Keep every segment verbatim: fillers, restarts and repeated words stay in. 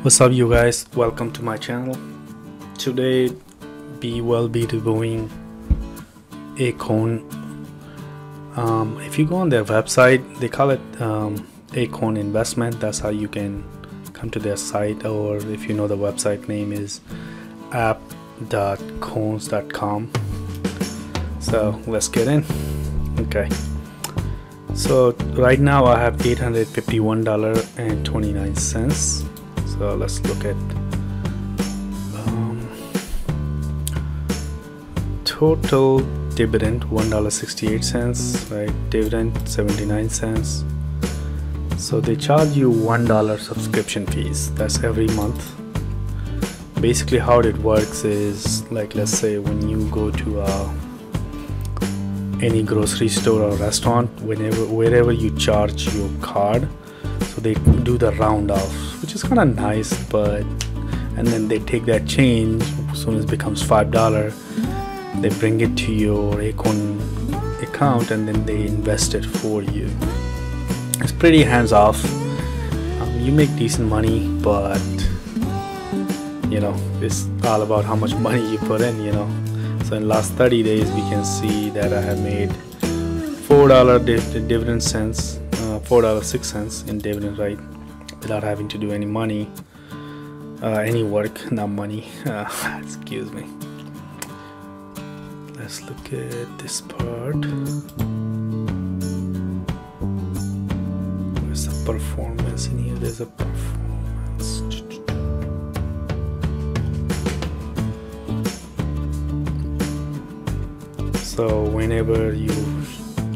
What's up, you guys? Welcome to my channel. Today we will be reviewing Acorn. Um, if you go on their website, they call it um, Acorn Investment. That's how you can come to their site, or if you know, the website name is app dot cones dot com. So let's get in. Okay, so right now I have eight hundred fifty-one dollars and twenty-nine cents. So let's look at um, total dividend one dollar sixty-eight cents, right? Dividend seventy-nine cents. So they charge you one dollar subscription fees. That's every month. Basically, how it works is, like, let's say when you go to a any grocery store or restaurant, whenever wherever you charge your card, so they do the round off, which is kind of nice. But and then they take that change as soon as it becomes five dollar, they bring it to your Acorn account and then they invest it for you. It's pretty hands off. Um, you make decent money, but you know, it's all about how much money you put in, you know. So in last thirty days, we can see that I have made four dollar div dividend cents, uh, four dollar six cents in dividend, right? Without having to do any money, uh, any work, not money. Uh, excuse me. Let's look at this part. Where's the performance in here? There's a performance. So whenever you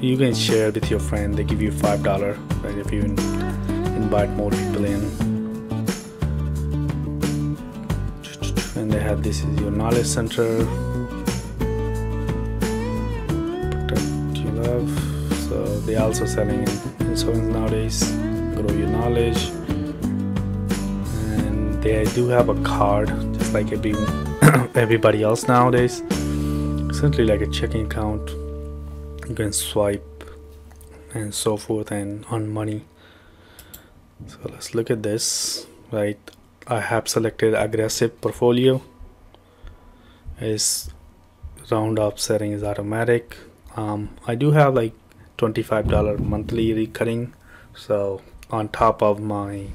you can share with your friend, they give you five dollar, right? If you invite more people in, and they have, this is your knowledge center. Protect your love. So they also selling insurance nowadays. Grow your knowledge, and they do have a card, just like every everybody else nowadays. Simply like a checking account, you can swipe and so forth and earn money. So let's look at this, right? I have selected aggressive portfolio. Is round up setting is automatic. um, I do have like twenty-five dollar monthly recurring, so on top of my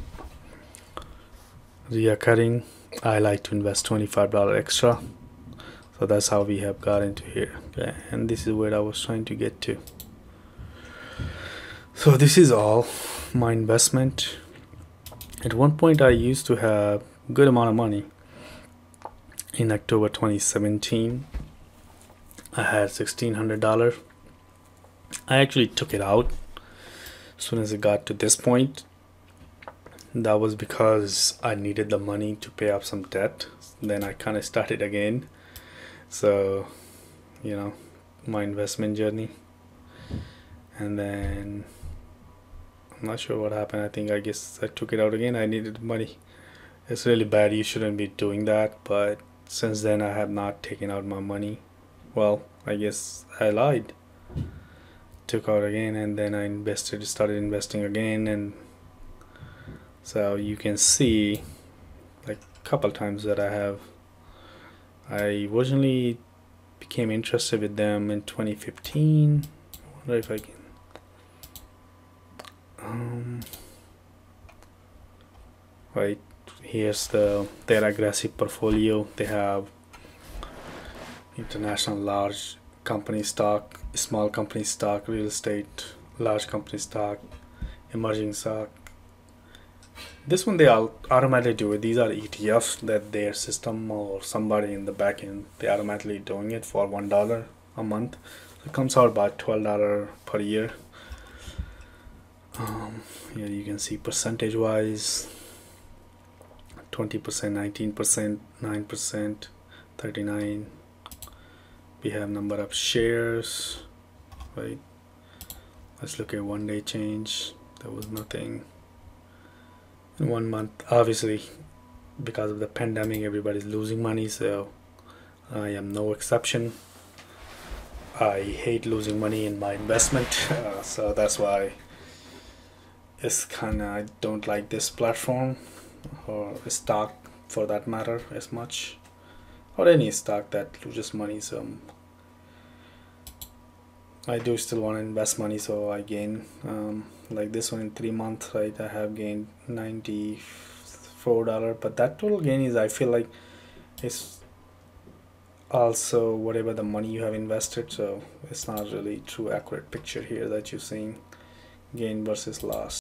recurring I like to invest twenty-five dollars extra. So that's how we have got into here. Okay, and this is where I was trying to get to. So this is all my investment. At one point I used to have good amount of money. In October twenty seventeen, I had sixteen hundred dollars. I actually took it out as soon as it got to this point. That was because I needed the money to pay off some debt. Then I kind of started again. So, you know, my investment journey. And then I'm not sure what happened. I think I guess I took it out again. I needed money. It's really bad. You shouldn't be doing that. But since then, I have not taken out my money. Well, I guess I lied. Took out again, and then I invested, started investing again. And so you can see, like, a couple times that I have. I originally became interested with them in twenty fifteen. I wonder if I can. Um, right, here's the their aggressive portfolio. They have international large company stock, small company stock, real estate, large company stock, emerging stock. This one they all automatically do it. These are E T Fs that their system or somebody in the back end, they automatically doing it for one dollar a month. It comes out about twelve dollar per year. Um, here you can see percentage wise: twenty percent, nineteen percent, nine percent, thirty-nine. We have number of shares, right? Let's look at one day change. There was nothing. In one month, obviously, because of the pandemic, everybody's losing money, so I am no exception. I hate losing money in my investment, uh, so that's why it's kind of, I don't like this platform. or a stock for that matter as much, or any stock that loses money. So I do still want to invest money, so I gain um, like this one in three months, right? I have gained ninety-four dollars, but that total gain is, I feel like, it's also whatever the money you have invested, so it's not really true accurate picture here that you're seeing, gain versus loss.